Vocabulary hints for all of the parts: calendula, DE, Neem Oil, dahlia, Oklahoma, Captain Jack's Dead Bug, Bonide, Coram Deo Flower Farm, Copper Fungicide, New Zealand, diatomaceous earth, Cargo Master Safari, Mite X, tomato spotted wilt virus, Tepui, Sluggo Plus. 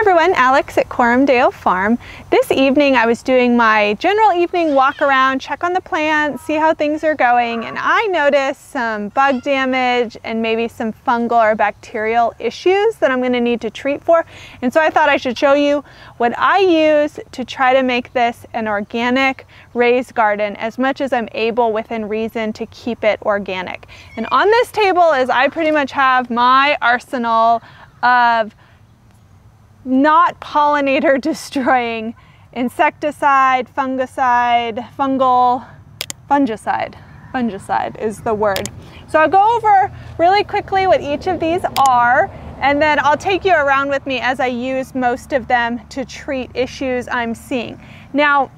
Hi everyone, Alex at Coram Deo Farm. This evening I was doing my general evening walk around, check on the plants, see how things are going, and I noticed some bug damage and maybe some fungal or bacterial issues that I'm going to need to treat for. And so I thought I should show you what I use to try to make this an organic raised garden as much as I'm able within reason to keep it organic. And on this table is I pretty much have my arsenal of not pollinator destroying insecticide, fungicide. Fungicide is the word. So I'll go over really quickly what each of these are, and then I'll take you around with me as I use most of them to treat issues I'm seeing. Now,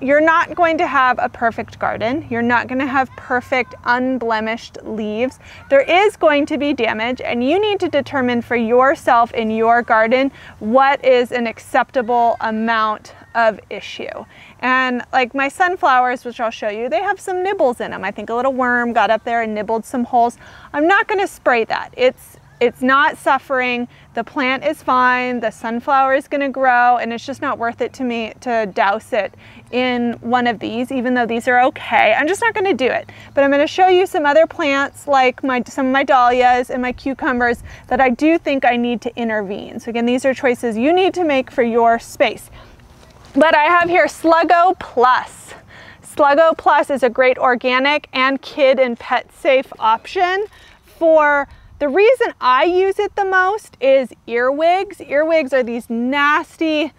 you're not going to have a perfect garden. You're not going to have perfect unblemished leaves. There is going to be damage, and you need to determine for yourself in your garden what is an acceptable amount of issue. And like my sunflowers, which I'll show you, they have some nibbles in them. I think a little worm got up there and nibbled some holes. I'm not going to spray that. It's not suffering, the plant is fine, the sunflower is gonna grow, and it's just not worth it to me to douse it in one of these, even though these are okay. I'm just not gonna do it. But I'm gonna show you some other plants like some of my dahlias and my cucumbers that I do think I need to intervene. So again, these are choices you need to make for your space. But I have here Sluggo Plus. Sluggo Plus is a great organic and kid and pet safe option. For the reason I use it the most is earwigs. Earwigs are these nasty,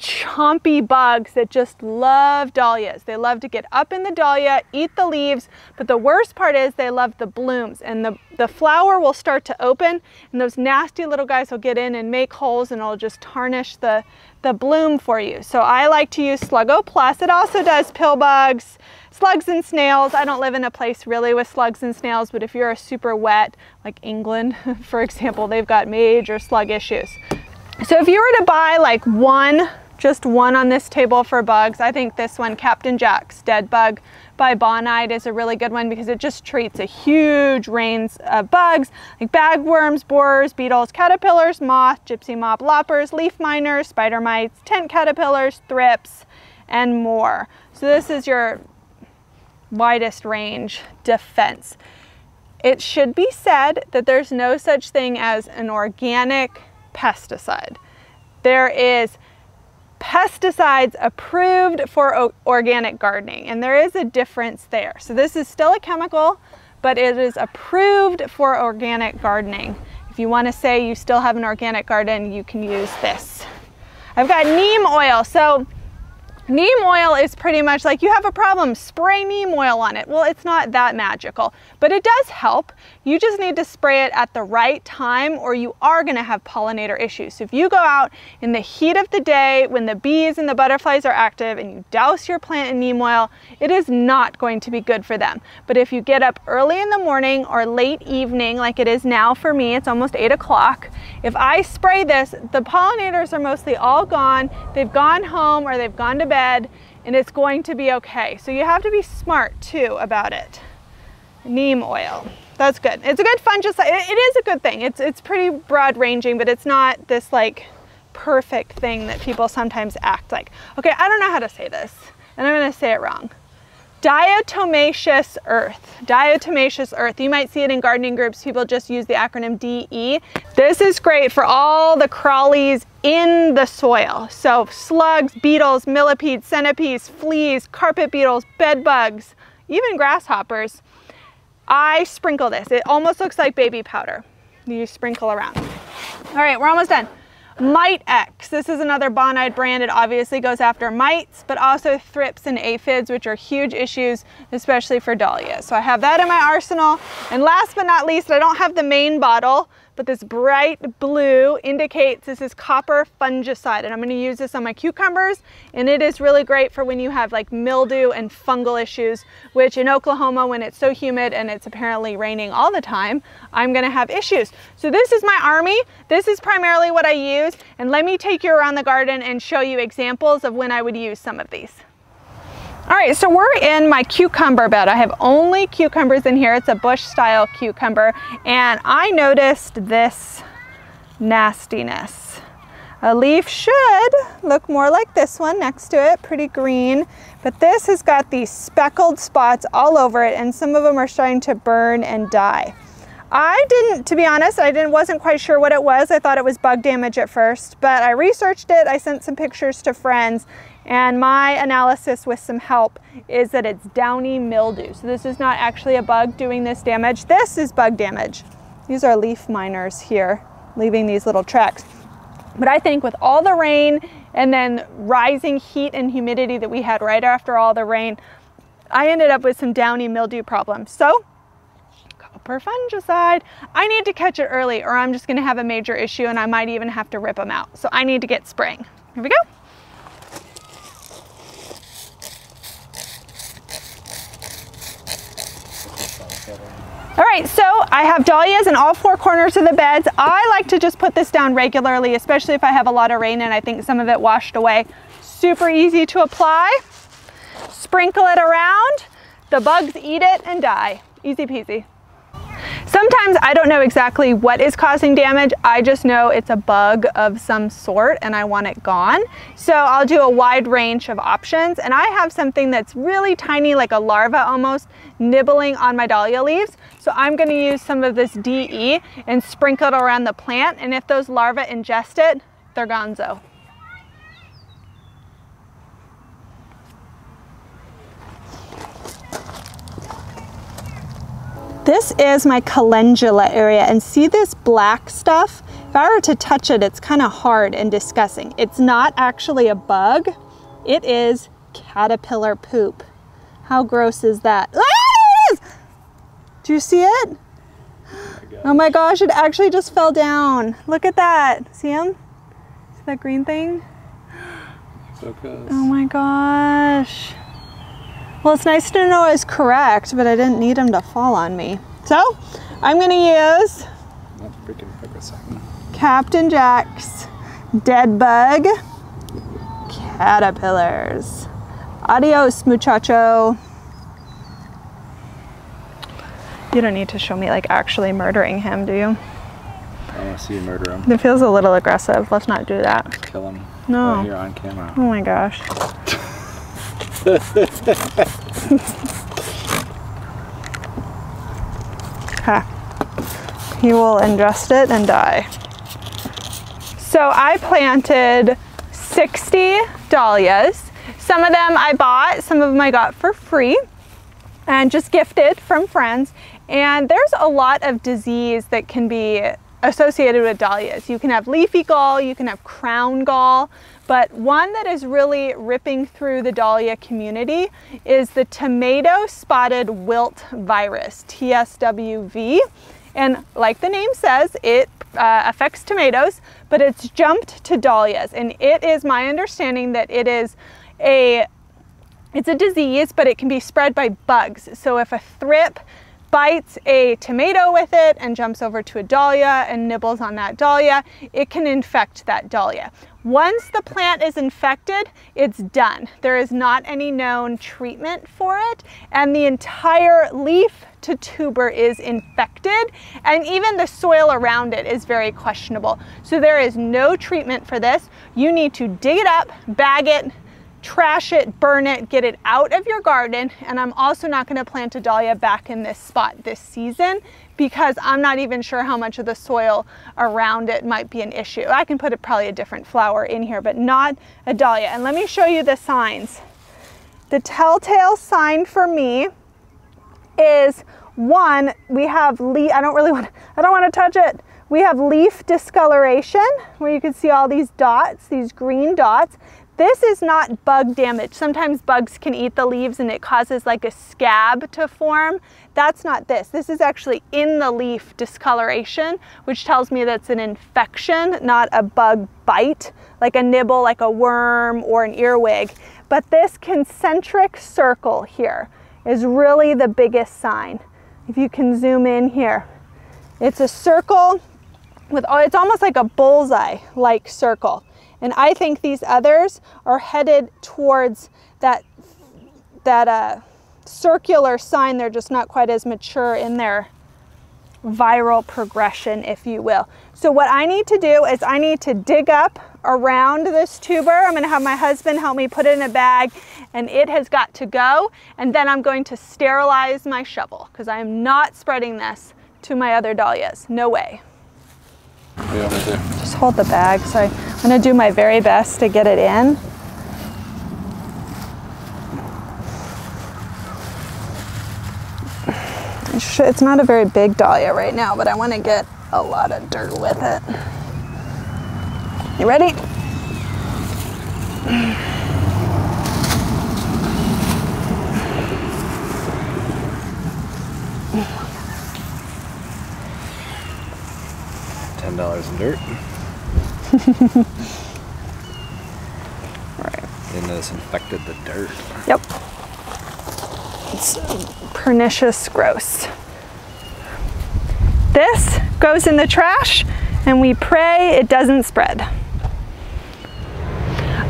chompy bugs that just love dahlias. They love to get up in the dahlia, eat the leaves, but the worst part is they love the blooms, and the flower will start to open, and those nasty little guys will get in and make holes, and it'll just tarnish the bloom for you. So I like to use Sluggo Plus. It also does pill bugs, slugs and snails. I don't live in a place really with slugs and snails, but if you're a super wet, like England, for example, they've got major slug issues. So if you were to buy like one, just one on this table for bugs, I think this one, Captain Jack's Dead Bug by Bonide, is a really good one because it just treats a huge range of bugs like bagworms, borers, beetles, caterpillars, moth, gypsy mop loppers, leaf miners, spider mites, tent caterpillars, thrips, and more. So this is your widest range defense. It should be said that there's no such thing as an organic pesticide. There is pesticides approved for organic gardening, and there is a difference there. So this is still a chemical, but it is approved for organic gardening. If you want to say you still have an organic garden, you can use this. I've got neem oil. So neem oil is pretty much like, you have a problem, spray neem oil on it. Well, it's not that magical, but it does help. You just need to spray it at the right time, or you are going to have pollinator issues. So if you go out in the heat of the day when the bees and the butterflies are active and you douse your plant in neem oil, it is not going to be good for them. But if you get up early in the morning or late evening, like it is now for me, it's almost 8 o'clock. If I spray this, the pollinators are mostly all gone. They've gone home or they've gone to bed, and it's going to be okay. So you have to be smart too about it. Neem oil, that's good. It's a good fungicide. It is a good thing. It's pretty broad ranging, but it's not this like perfect thing that people sometimes act like. Okay, I don't know how to say this, and I'm going to say it wrong. Diatomaceous earth. Diatomaceous earth. You might see it in gardening groups. People just use the acronym DE. This is great for all the crawlies in the soil. So slugs, beetles, millipedes, centipedes, fleas, carpet beetles, bed bugs, even grasshoppers. I sprinkle this. It almost looks like baby powder. You sprinkle around. All right, we're almost done. Mite X. This is another Bonide brand. It obviously goes after mites, but also thrips and aphids, which are huge issues, especially for dahlias. So I have that in my arsenal. And last but not least, I don't have the main bottle, but this bright blue indicates this is Copper Fungicide. And I'm going to use this on my cucumbers. And it is really great for when you have like mildew and fungal issues, which in Oklahoma, when it's so humid and it's apparently raining all the time, I'm going to have issues. So this is my army. This is primarily what I use. And let me take you around the garden and show you examples of when I would use some of these. All right, so we're in my cucumber bed. I have only cucumbers in here. It's a bush style cucumber, and I noticed this nastiness. A leaf should look more like this one next to it, pretty green, but this has got these speckled spots all over it, and some of them are starting to burn and die. To be honest, I wasn't quite sure what it was. I thought it was bug damage at first, but I researched it. I sent some pictures to friends, and my analysis with some help is that it's downy mildew. So this is not actually a bug doing this damage. This is bug damage. These are leaf miners here, leaving these little tracks. But I think with all the rain and then rising heat and humidity that we had right after all the rain, I ended up with some downy mildew problems. So, Copper Fungicide, I need to catch it early or I'm just gonna have a major issue and I might even have to rip them out. So I need to get spraying. Here we go. All right, so I have dahlias in all four corners of the beds. I like to just put this down regularly, especially if I have a lot of rain and I think some of it washed away. Super easy to apply. Sprinkle it around. The bugs eat it and die. Easy peasy. Sometimes I don't know exactly what is causing damage. I just know it's a bug of some sort and I want it gone. So I'll do a wide range of options. And I have something that's really tiny, like a larva almost, nibbling on my dahlia leaves. So I'm gonna use some of this DE and sprinkle it around the plant. And if those larvae ingest it, they're gonzo. This is my calendula area, and see this black stuff? If I were to touch it, it's kind of hard and disgusting. It's not actually a bug. It is caterpillar poop. How gross is that? Ah, there it is! Do you see it? Oh my gosh, it actually just fell down. Look at that. See him? See that green thing? So close. Oh my gosh. Well, it's nice to know I was correct, but I didn't need them to fall on me. So, I'm gonna use Captain Jack's Dead Bug Caterpillars. Adios, muchacho. You don't need to show me like actually murdering him, do you? I wanna see you murder him. It feels a little aggressive. Let's not do that. Let's kill him. No. Right here on camera. Oh my gosh. Ha. He will ingest it and die. So I planted 60 dahlias. Some of them I bought, some of them I got for free and just gifted from friends. And there's a lot of disease that can be associated with dahlias. You can have leafy gall, you can have crown gall. But one that is really ripping through the dahlia community is the tomato spotted wilt virus, TSWV. And like the name says, it affects tomatoes, but it's jumped to dahlias. And it is my understanding that it is a disease, but it can be spread by bugs. So if a thrip bites a tomato with it and jumps over to a dahlia and nibbles on that dahlia, it can infect that dahlia. Once the plant is infected, it's done. There is not any known treatment for it, and the entire leaf to tuber is infected, and even the soil around it is very questionable. So there is no treatment for this. You need to dig it up, bag it, trash it, burn it, get it out of your garden. And I'm also not going to plant a dahlia back in this spot this season because I'm not even sure how much of the soil around it might be an issue. I can put probably a different flower in here, but not a dahlia. And let me show you the signs. The telltale sign for me is one, we have leaf, I don't want to touch it. We have leaf discoloration where you can see all these dots, these green dots. This is not bug damage. Sometimes bugs can eat the leaves and it causes like a scab to form. That's not this. This is actually in the leaf discoloration, which tells me that's an infection, not a bug bite, like a nibble, like a worm or an earwig. But this concentric circle here is really the biggest sign. If you can zoom in here, it's a circle with, it's almost like a bullseye-like circle. And I think these others are headed towards that circular sign. They're just not quite as mature in their viral progression, if you will. So what I need to do is I need to dig up around this tuber. I'm going to have my husband help me put it in a bag, and it has got to go. And then I'm going to sterilize my shovel because I am not spreading this to my other dahlias. No way. What do you want me to do? Just hold the bag. So I'm going to do my very best to get it in. It's not a very big dahlia right now, but I want to get a lot of dirt with it. You ready? $10 in dirt. All right. And this infected the dirt. Yep. It's pernicious, gross. This goes in the trash, and we pray it doesn't spread.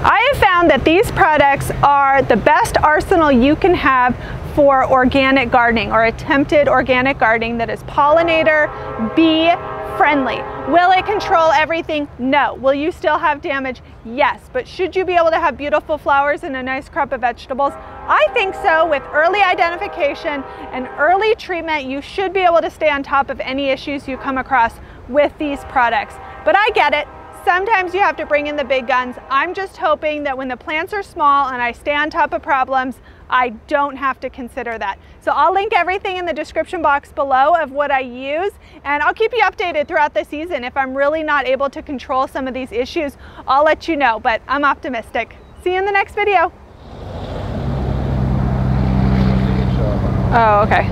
I have found that these products are the best arsenal you can have for organic gardening or attempted organic gardening that is pollinator, bee friendly. Will it control everything? No. Will you still have damage? Yes. But should you be able to have beautiful flowers and a nice crop of vegetables? I think so. With early identification and early treatment, you should be able to stay on top of any issues you come across with these products. But I get it. Sometimes you have to bring in the big guns. I'm just hoping that when the plants are small and I stay on top of problems, I don't have to consider that. So I'll link everything in the description box below of what I use, and I'll keep you updated throughout the season. If I'm really not able to control some of these issues, I'll let you know, but I'm optimistic. See you in the next video. Oh, okay.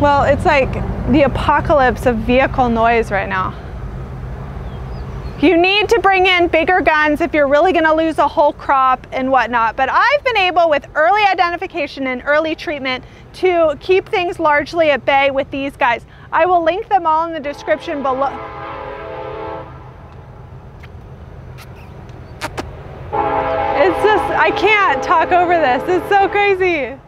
Well, it's like the apocalypse of vehicle noise right now. You need to bring in bigger guns if you're really going to lose a whole crop and whatnot. But I've been able, with early identification and early treatment, to keep things largely at bay with these guys. I will link them all in the description below. It's just, I can't talk over this. It's so crazy.